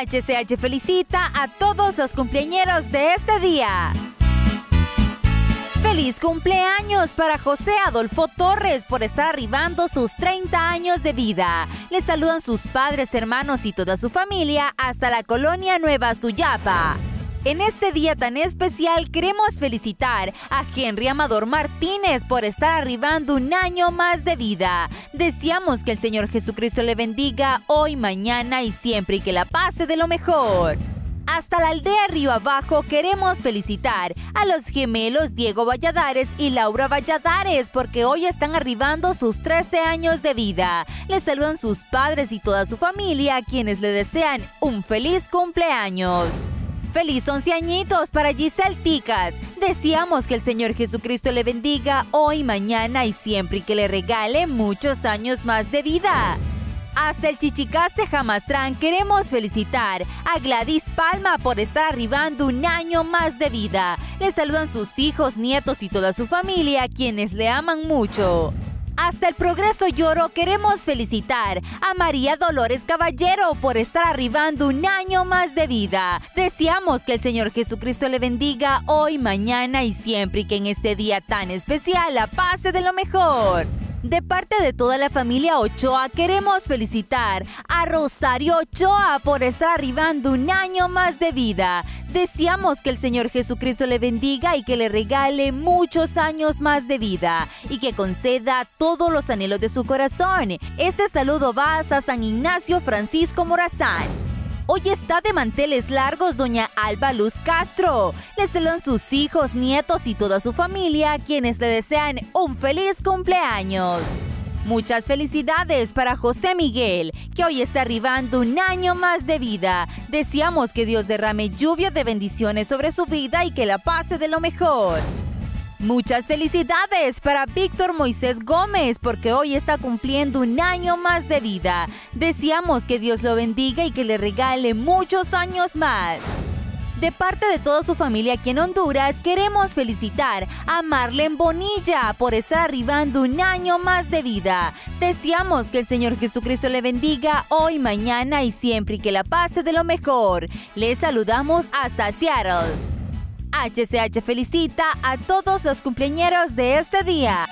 HCH felicita a todos los cumpleañeros de este día. ¡Feliz cumpleaños para José Adolfo Torres por estar arribando sus 30 años de vida! Les saludan sus padres, hermanos y toda su familia hasta la Colonia Nueva Suyapa. En este día tan especial queremos felicitar a Henry Amador Martínez por estar arribando un año más de vida. Deseamos que el Señor Jesucristo le bendiga hoy, mañana y siempre y que la pase de lo mejor. Hasta la aldea Río Abajo queremos felicitar a los gemelos Diego Valladares y Laura Valladares porque hoy están arribando sus 13 años de vida. Les saludan sus padres y toda su familia a quienes le desean un feliz cumpleaños. ¡Feliz 11 añitos para Giselticas! Deseamos que el Señor Jesucristo le bendiga hoy, mañana y siempre y que le regale muchos años más de vida. Hasta el Chichicaste Jamastrán queremos felicitar a Gladys Palma por estar arribando un año más de vida. Les saludan sus hijos, nietos y toda su familia, quienes le aman mucho. Hasta el Progreso Lloro queremos felicitar a María Dolores Caballero por estar arribando un año más de vida. Deseamos que el Señor Jesucristo le bendiga hoy, mañana y siempre y que en este día tan especial la pase de lo mejor. De parte de toda la familia Ochoa queremos felicitar a Rosario Ochoa por estar arribando un año más de vida. Deseamos que el Señor Jesucristo le bendiga y que le regale muchos años más de vida y que conceda todos los anhelos de su corazón. Este saludo va hasta San Ignacio Francisco Morazán. Hoy está de manteles largos doña Alba Luz Castro. Les saludan sus hijos, nietos y toda su familia, quienes le desean un feliz cumpleaños. Muchas felicidades para José Miguel, que hoy está arribando un año más de vida. Deseamos que Dios derrame lluvia de bendiciones sobre su vida y que la pase de lo mejor. Muchas felicidades para Víctor Moisés Gómez porque hoy está cumpliendo un año más de vida. Deseamos que Dios lo bendiga y que le regale muchos años más. De parte de toda su familia aquí en Honduras, queremos felicitar a Marlen Bonilla por estar arribando un año más de vida. Deseamos que el Señor Jesucristo le bendiga hoy, mañana y siempre y que la pase de lo mejor. Les saludamos hasta Seattle. HCH felicita a todos los cumpleañeros de este día.